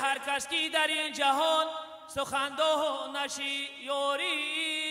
هر کس کی در این جهان سخندان نشی یاری